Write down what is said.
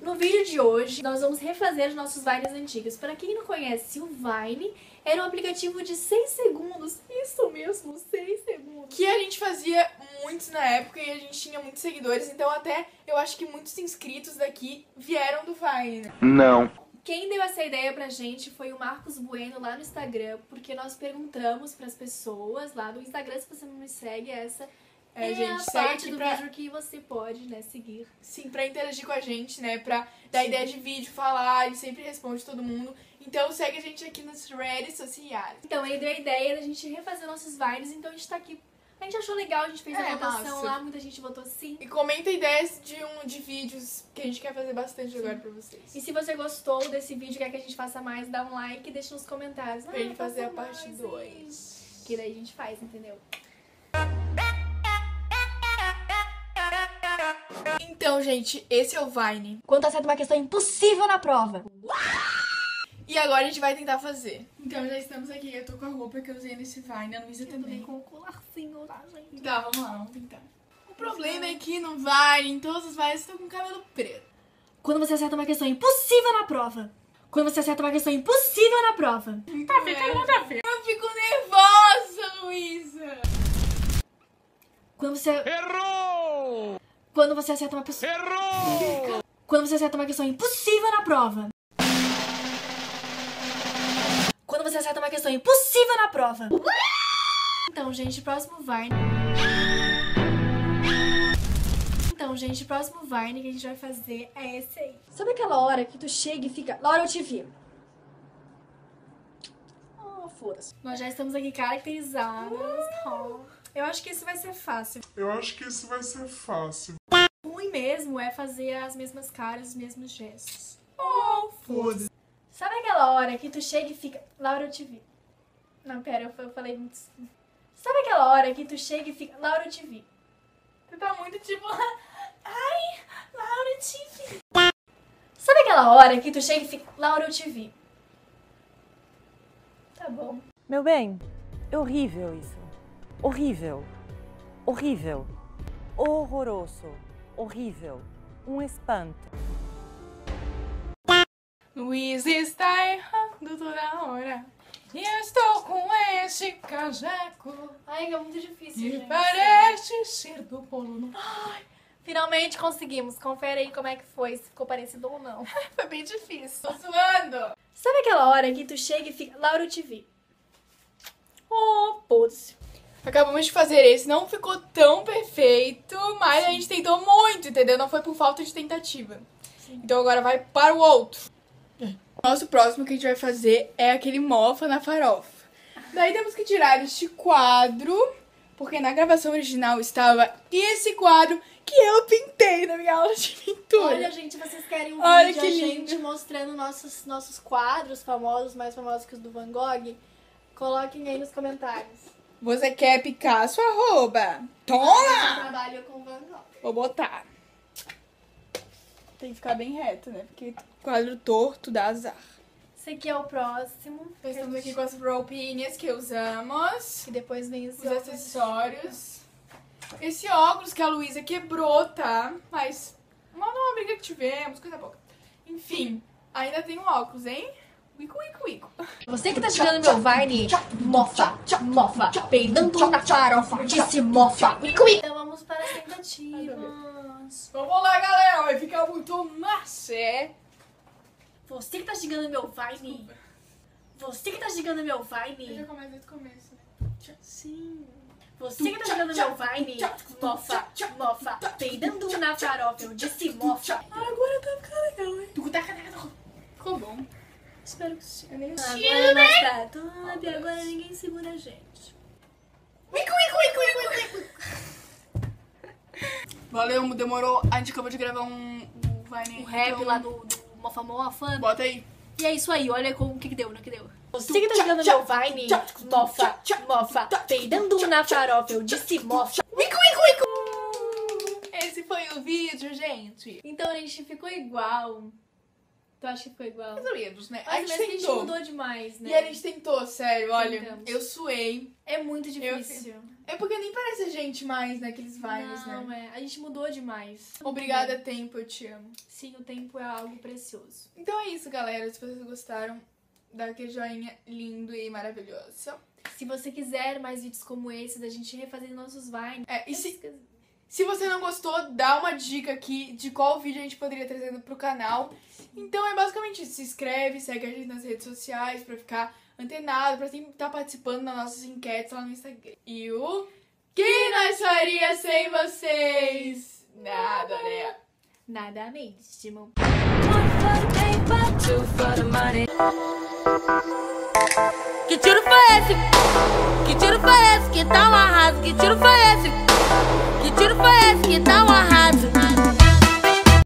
No vídeo de hoje, nós vamos refazer os nossos Vines antigos. Para quem não conhece, o Vine era um aplicativo de 6 segundos. Isso mesmo, 6 segundos. Que a gente fazia muitos na época e a gente tinha muitos seguidores. Então até eu acho que muitos inscritos daqui vieram do Vine. Não. Quem deu essa ideia pra gente foi o Marcos Bueno lá no Instagram, porque nós perguntamos pras pessoas lá no Instagram, se você não me segue, essa é, gente, a parte do vídeo que você pode, né, seguir. Sim, pra interagir com a gente, né, pra dar ideia de vídeo, falar, ele sempre responde todo mundo. Então segue a gente aqui nas redes sociais. Então ele deu a ideia da gente refazer nossos Vines, então a gente tá aqui. A gente achou legal, a gente fez a votação lá, muita gente votou sim. E comenta ideias de vídeos que a gente quer fazer bastante agora pra vocês. E se você gostou desse vídeo, quer que a gente faça mais, dá um like e deixa nos comentários. Pra ele fazer a parte 2. Que daí a gente faz, entendeu? Então, gente, esse é o Vine. Quando acerta uma questão impossível na prova. E agora a gente vai tentar fazer. Então já estamos aqui, eu tô com a roupa que eu usei nesse Vine, a Luísa também. Eu tô com o colarzinho, tá, gente? Tá, vamos lá, vamos tentar. O problema é que no Vine, em todos os Vines, eu tô com cabelo preto. Quando você acerta uma questão impossível na prova. Quando você acerta uma questão impossível na prova. Tá ficando muita feia. Eu fico nervosa, Luísa. Quando você... Errou! Quando você acerta uma pessoa... Errou! Quando você acerta uma questão impossível na prova. Você acerta uma questão impossível na prova. Então, gente, próximo Vine. Então, gente, próximo Vine que a gente vai fazer é esse aí. Sabe aquela hora que tu chega e fica... Laura, eu te vi. Oh, foda-se. Nós já estamos aqui caracterizadas. Eu acho que isso vai ser fácil. Eu acho que isso vai ser fácil. O ruim mesmo é fazer as mesmas caras, os mesmos gestos. Oh, foda-se. Sabe aquela hora que tu chega e fica... Laura, eu te vi. Não, pera, eu falei muito... Sabe aquela hora que tu chega e fica... Laura, eu te vi. Tu tá muito tipo... Ai, Laura, eu te vi. Sabe aquela hora que tu chega e fica... Laura, eu te vi. Tá bom. Meu bem, é horrível isso. Horrível. Horrível. Horroroso. Horrível. Um espanto. Luiz está errando toda hora. E eu estou com este cajaco. Ai, é muito difícil, e gente. E parece ser do polo. Ai, finalmente conseguimos. Confere aí como é que foi, se ficou parecido ou não. Foi bem difícil. Tô zoando. Sabe aquela hora que tu chega e fica... Laura, eu te vi. Oh, pose. Acabamos de fazer esse. Não ficou tão perfeito, mas a gente tentou muito, entendeu? Não foi por falta de tentativa. Sim. Então agora vai para o outro. Nosso próximo que a gente vai fazer é aquele mofa na farofa. Daí temos que tirar este quadro, porque na gravação original estava esse quadro que eu pintei na minha aula de pintura. Olha, gente, vocês querem um vídeo da gente mostrando nossos quadros famosos, mais famosos que os do Van Gogh? Coloquem aí nos comentários. Você quer Picasso, @ Toma! Eu trabalho com Van Gogh. Vou botar. Tem que ficar bem reto, né? Porque quadro torto dá azar. Esse aqui é o próximo. Estamos aqui com as roupinhas que usamos. E depois vem os acessórios. Esse óculos que a Luísa quebrou, tá? Mas uma briga que tivemos, coisa boa. Enfim, ainda tem um óculos, hein? Wico, wico, wico. Você que tá tirando meu Vine, mofa, mofa, peidando na farofa, disse mofa, wico, wico. Então vamos para as tentativas. Vamos lá, galera, vai ficar muito massa. Você que tá xingando meu Vine. Desculpa. Você que tá xingando meu Vine. Eu já começo desde o começo, né? Sim. Você que tá xingando meu Vine. Mofa, mofa, peidando na farofa, eu disse mofa. Agora tá ficando legal, hein? Ficou bom. Espero que sim. Agora nós tá top, agora ninguém segura a gente. Valeu, demorou. A gente acabou de gravar um Vine. Um rap lá do Mofa Mofa. Bota aí. E é isso aí, olha o que deu, né? Que deu. Você que tá jogando meu Vine, mofa, mofa, peidando na farofa, eu disse mofa. Esse foi o vídeo, gente. Então a gente ficou igual. Tu acha que ficou igual? Mais ou menos, né? Mas a gente mudou demais, né? E a gente tentou, sério, olha, eu suei. É muito difícil. É porque nem parece a gente mais naqueles vibes, né? Não, é. A gente mudou demais. Obrigada, tempo, eu te amo. Sim, o tempo é algo precioso. Então é isso, galera. Se vocês gostaram, dá aquele joinha lindo e maravilhoso. Se você quiser mais vídeos como esse, da gente refazendo nossos vines... É, e se você não gostou, dá uma dica aqui de qual vídeo a gente poderia trazer pro canal. Então é basicamente isso. Se inscreve, segue a gente nas redes sociais pra ficar antenado, pra sempre estar participando das nossas enquetes lá no Instagram. E o... que nós faria sem vocês? Nada, né? Nada mesmo. Que tiro foi esse? Que tiro foi esse? Que tá um arraso? Que tiro foi esse? Que tiro foi esse? Que tá um arraso?